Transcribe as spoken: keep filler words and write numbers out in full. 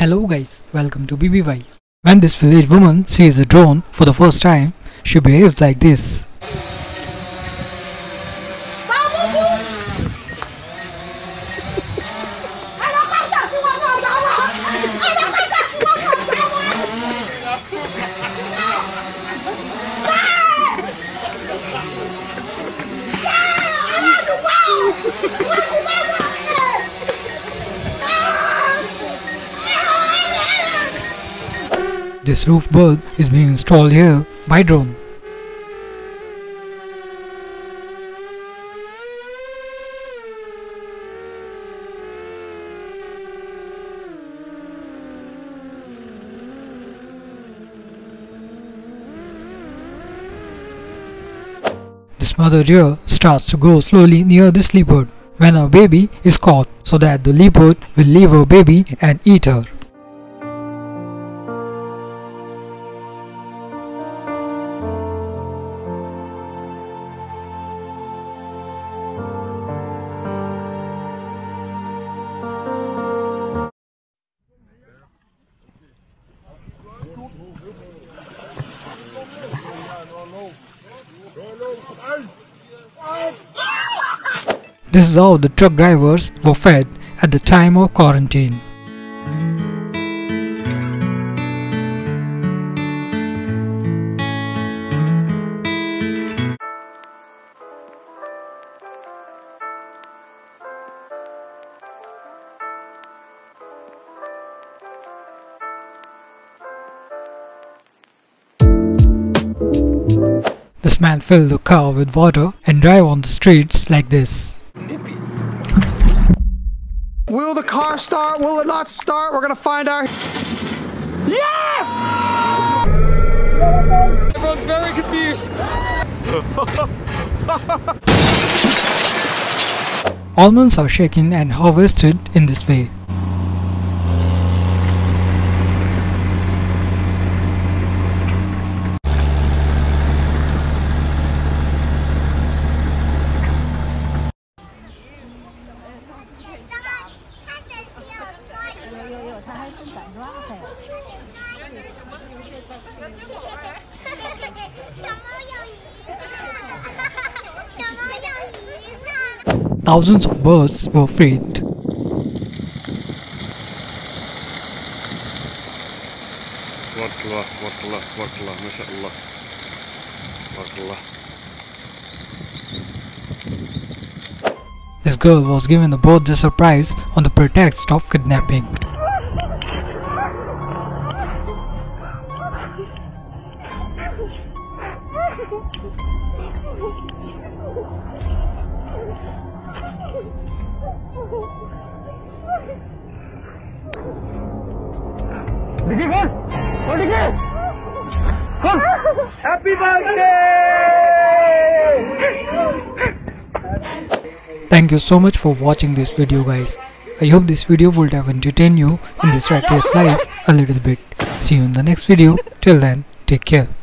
Hello guys, welcome to B B Y. When this village woman sees a drone for the first time, she behaves like this. This roof bird is being installed here by drone. This mother deer starts to go slowly near this leopard when her baby is caught, so that the leopard will leave her baby and eat her. This is how the truck drivers were fed at the time of quarantine. This man filled the cow with water and drive on the streets like this. Will the car start? Will it not start? We're gonna find out. Yes! Everyone's very confused. Almonds are shaken and harvested in this way. Thousands of birds were freed. This girl was given a birthday surprise on the pretext of kidnapping. Happy birthday! Thank you so much for watching this video, guys. I hope this video would have entertained you in this reckless life a little bit. See you in the next video. Till then, take care.